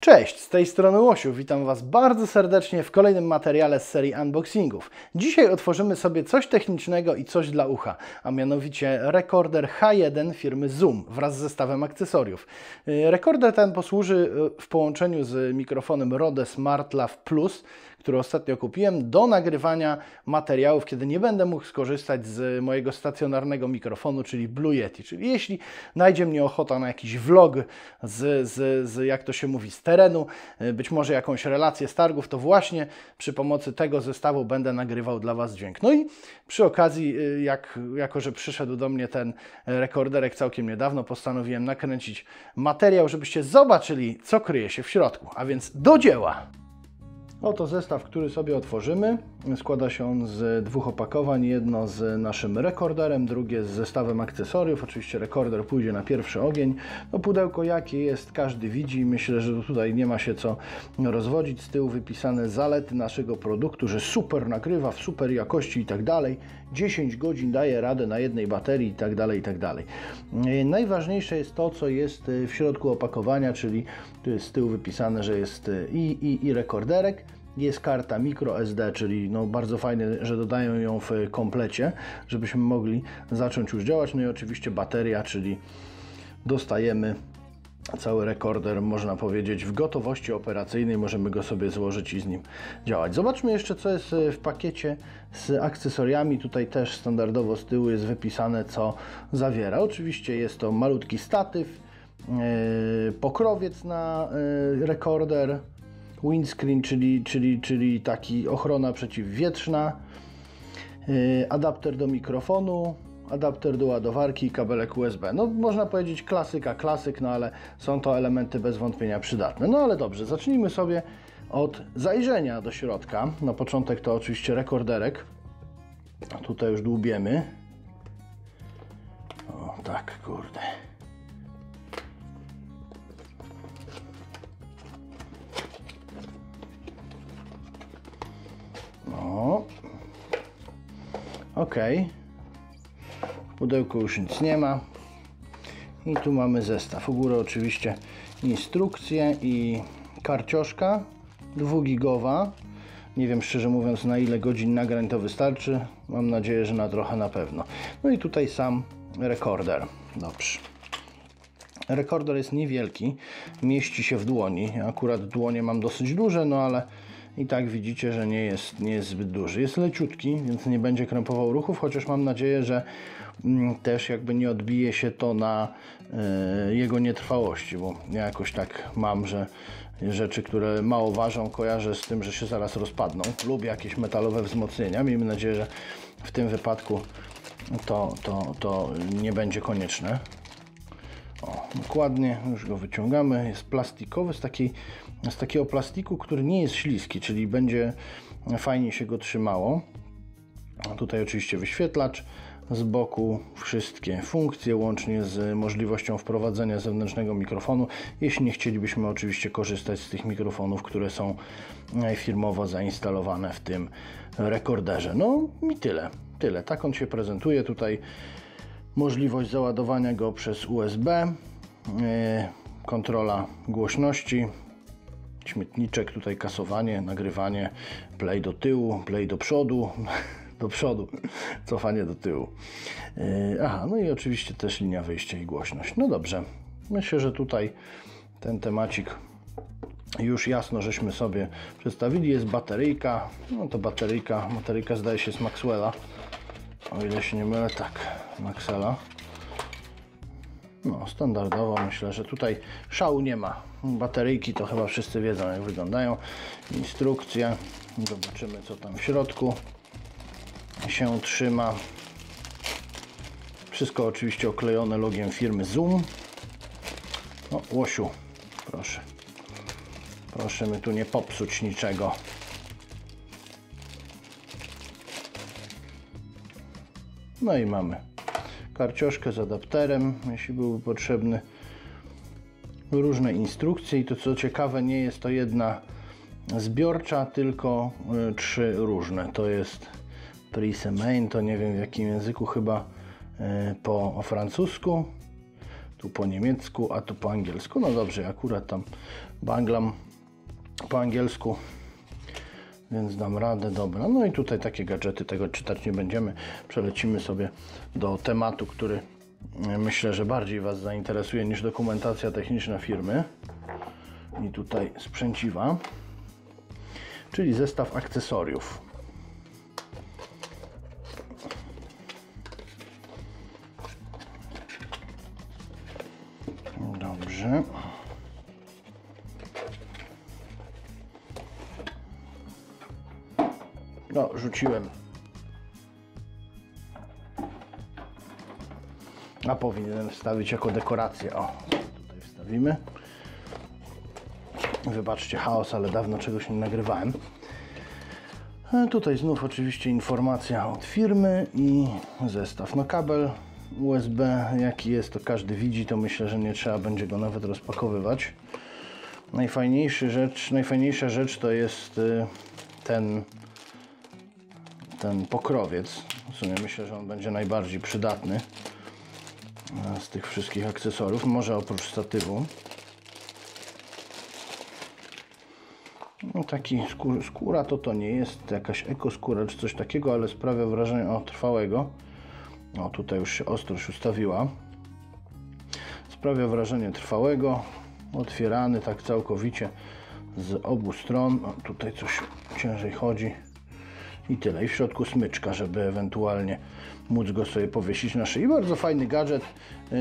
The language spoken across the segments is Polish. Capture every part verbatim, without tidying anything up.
Cześć, z tej strony Łosiu, witam Was bardzo serdecznie w kolejnym materiale z serii unboxingów. Dzisiaj otworzymy sobie coś technicznego i coś dla ucha, a mianowicie rekorder H jeden firmy Zoom wraz z zestawem akcesoriów. Rekorder ten posłuży w połączeniu z mikrofonem Rode SmartLav plus, który ostatnio kupiłem, do nagrywania materiałów, kiedy nie będę mógł skorzystać z mojego stacjonarnego mikrofonu, czyli Blue Yeti. Czyli jeśli najdzie mnie ochota na jakiś vlog z, z, z jak to się mówi, z terenu, być może jakąś relację z targów, to właśnie przy pomocy tego zestawu będę nagrywał dla Was dźwięk. No i przy okazji, jak, jako że przyszedł do mnie ten rekorderek całkiem niedawno, postanowiłem nakręcić materiał, żebyście zobaczyli, co kryje się w środku. A więc do dzieła! Oto zestaw, który sobie otworzymy. Składa się on z dwóch opakowań. Jedno z naszym rekorderem, drugie z zestawem akcesoriów. Oczywiście rekorder pójdzie na pierwszy ogień. No, pudełko jakie jest, każdy widzi. Myślę, że tutaj nie ma się co rozwodzić. Z tyłu wypisane zalety naszego produktu, że super nagrywa, w super jakości i tak dalej. dziesięć godzin daje radę na jednej baterii i tak dalej, i tak dalej. Najważniejsze jest to, co jest w środku opakowania, czyli tu jest z tyłu wypisane, że jest i, i, i rekorderek. Jest karta microSD, czyli no bardzo fajne, że dodają ją w komplecie, żebyśmy mogli zacząć już działać. No i oczywiście bateria, czyli dostajemy cały rekorder, można powiedzieć, w gotowości operacyjnej. Możemy go sobie złożyć i z nim działać. Zobaczmy jeszcze, co jest w pakiecie z akcesoriami. Tutaj też standardowo z tyłu jest wypisane, co zawiera. Oczywiście jest to malutki statyw, pokrowiec na rekorder, windscreen, czyli, czyli, czyli taki ochrona przeciwwietrzna, adapter do mikrofonu, adapter do ładowarki i kabelek U S B. No, można powiedzieć klasyka, klasyk, no ale są to elementy bez wątpienia przydatne. No ale dobrze, zacznijmy sobie od zajrzenia do środka. Na początek to oczywiście rekorderek. Tutaj już dłubiemy. O tak, kurde. No. Ok. W pudełku już nic nie ma. I tu mamy zestaw. U góry oczywiście instrukcje i karcioszka dwugigowa. Nie wiem, szczerze mówiąc, na ile godzin nagrań to wystarczy. Mam nadzieję, że na trochę na pewno. No i tutaj sam rekorder. Dobrze. Rekorder jest niewielki. Mieści się w dłoni. Akurat dłonie mam dosyć duże, no ale i tak widzicie, że nie jest, nie jest zbyt duży. Jest leciutki, więc nie będzie krępował ruchów, chociaż mam nadzieję, że też jakby nie odbije się to na y, jego nietrwałości, bo ja jakoś tak mam, że rzeczy, które mało ważą, kojarzę z tym, że się zaraz rozpadną. Lubię jakieś metalowe wzmocnienia. Miejmy nadzieję, że w tym wypadku to, to, to nie będzie konieczne. O, dokładnie, już go wyciągamy. Jest plastikowy, z, takiej, z takiego plastiku, który nie jest śliski, czyli będzie fajnie się go trzymało. Tutaj oczywiście wyświetlacz, z boku wszystkie funkcje, łącznie z możliwością wprowadzenia zewnętrznego mikrofonu, jeśli nie chcielibyśmy oczywiście korzystać z tych mikrofonów, które są firmowo zainstalowane w tym rekorderze. No i tyle, tyle. Tak on się prezentuje tutaj. Możliwość załadowania go przez U S B, yy, kontrola głośności, śmietniczek, tutaj kasowanie, nagrywanie, play do tyłu, play do przodu, do przodu, cofanie do tyłu. Yy, aha, no i oczywiście też linia wyjścia i głośność. No dobrze, myślę, że tutaj ten temacik już jasno żeśmy sobie przedstawili. Jest bateryjka, no to bateryjka, bateryjka zdaje się z Maxwella. O ile się nie mylę, tak, Maxwella. No, standardowo myślę, że tutaj szału nie ma. Bateryjki to chyba wszyscy wiedzą, jak wyglądają. Instrukcja. Zobaczymy, co tam w środku się trzyma. Wszystko oczywiście oklejone logiem firmy Zoom. No, Łosiu, proszę. Proszę mi tu nie popsuć niczego. No i mamy karcioszkę z adapterem, jeśli byłby potrzebny, różne instrukcje i to, co ciekawe, nie jest to jedna zbiorcza, tylko y, trzy różne. To jest Prise Main, to nie wiem w jakim języku, chyba y, po francusku. tu po niemiecku, a tu po angielsku. No dobrze, akurat tam banglam po angielsku, więc dam radę, dobra. No i tutaj takie gadżety, tego czytać nie będziemy. Przelecimy sobie do tematu, który myślę, że bardziej Was zainteresuje niż dokumentacja techniczna firmy. I tutaj sprzęciwa, czyli zestaw akcesoriów. Dobrze. No, rzuciłem. A powinienem wstawić jako dekorację. O, tutaj wstawimy. Wybaczcie chaos, ale dawno czegoś nie nagrywałem. A tutaj znów oczywiście informacja od firmy i zestaw. No, kabel U S B jaki jest, to każdy widzi, to myślę, że nie trzeba będzie go nawet rozpakowywać. Najfajniejszy rzecz, najfajniejsza rzecz to jest ten ten pokrowiec. W sumie myślę, że on będzie najbardziej przydatny z tych wszystkich akcesoriów, może oprócz statywu. No, taki skóra, skóra to to nie jest jakaś ekoskóra czy coś takiego, ale sprawia wrażenie o trwałego. O, tutaj już się ostrość ustawiła. Sprawia wrażenie trwałego, otwierany tak całkowicie z obu stron. O, tutaj coś ciężej chodzi. I tyle. I w środku smyczka, żeby ewentualnie móc go sobie powiesić na szyi. Bardzo fajny gadżet,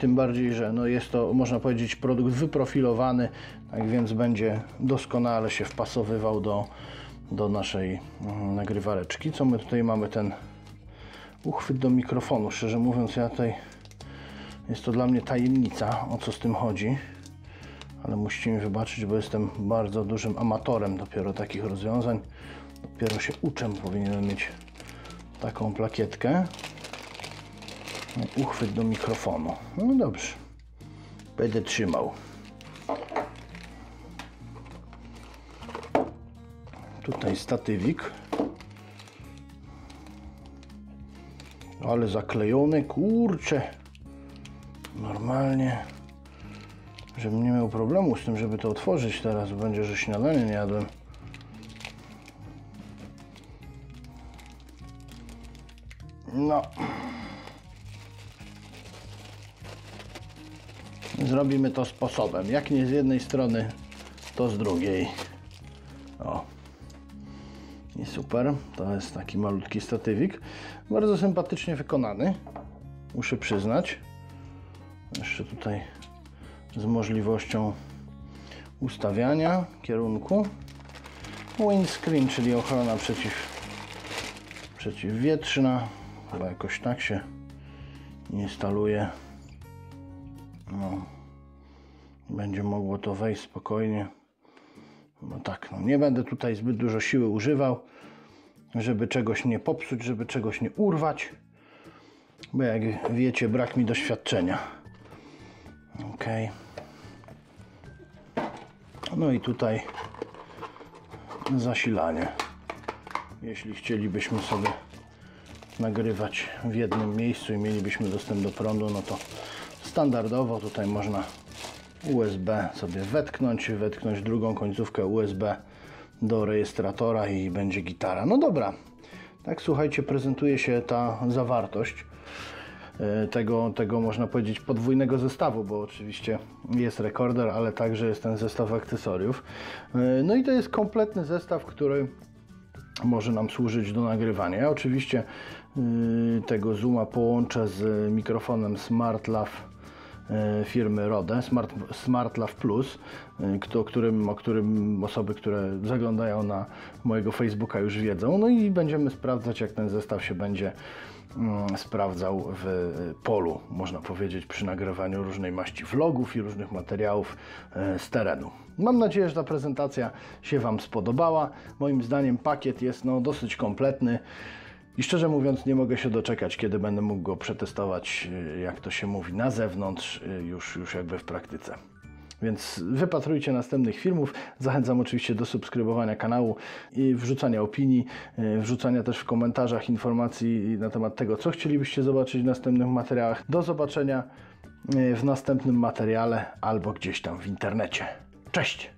tym bardziej, że no jest to, można powiedzieć, produkt wyprofilowany, tak więc będzie doskonale się wpasowywał do, do naszej nagrywareczki. Co my tutaj mamy? Ten uchwyt do mikrofonu. Szczerze mówiąc, ja tutaj, jest to dla mnie tajemnica, o co z tym chodzi, ale musicie mi wybaczyć, bo jestem bardzo dużym amatorem dopiero takich rozwiązań. Dopiero się uczę, powinienem mieć taką plakietkę. Uchwyt do mikrofonu. No dobrze, będę trzymał. Tutaj statywik. Ale zaklejony, kurczę. Normalnie, żebym nie miał problemu z tym, żeby to otworzyć teraz, będzie, że śniadanie nie jadłem. No. Zrobimy to sposobem. Jak nie z jednej strony, to z drugiej. O. I super. To jest taki malutki statywik. Bardzo sympatycznie wykonany. Muszę przyznać. Jeszcze tutaj z możliwością ustawiania kierunku. Windscreen, czyli ochrona przeciw, przeciwwietrzna. Chyba jakoś tak się instaluje. No. Będzie mogło to wejść spokojnie. No tak, no nie będę tutaj zbyt dużo siły używał, żeby czegoś nie popsuć, żeby czegoś nie urwać, bo jak wiecie, brak mi doświadczenia. Ok. No i tutaj zasilanie. Jeśli chcielibyśmy sobie nagrywać w jednym miejscu i mielibyśmy dostęp do prądu, no to standardowo tutaj można U S B sobie wetknąć, wetknąć drugą końcówkę U S B do rejestratora i będzie gitara. No dobra, tak słuchajcie, prezentuje się ta zawartość tego, tego można powiedzieć podwójnego zestawu, bo oczywiście jest rekorder, ale także jest ten zestaw akcesoriów. No i to jest kompletny zestaw, który może nam służyć do nagrywania. Ja oczywiście yy, tego Zooma połączę z mikrofonem SmartLav yy, firmy Rode, Smart, SmartLav plus, yy, kto, którym, o którym osoby, które zaglądają na mojego Facebooka, już wiedzą. No i będziemy sprawdzać, jak ten zestaw się będzie yy, sprawdzał w yy, polu, można powiedzieć, przy nagrywaniu różnej maści vlogów i różnych materiałów yy, z terenu. Mam nadzieję, że ta prezentacja się Wam spodobała. Moim zdaniem pakiet jest no, dosyć kompletny i szczerze mówiąc nie mogę się doczekać, kiedy będę mógł go przetestować, jak to się mówi, na zewnątrz, już, już jakby w praktyce. Więc wypatrujcie następnych filmów. Zachęcam oczywiście do subskrybowania kanału i wrzucania opinii, wrzucania też w komentarzach informacji na temat tego, co chcielibyście zobaczyć w następnych materiałach. Do zobaczenia. w następnym materiale albo gdzieś tam w internecie. Cześć!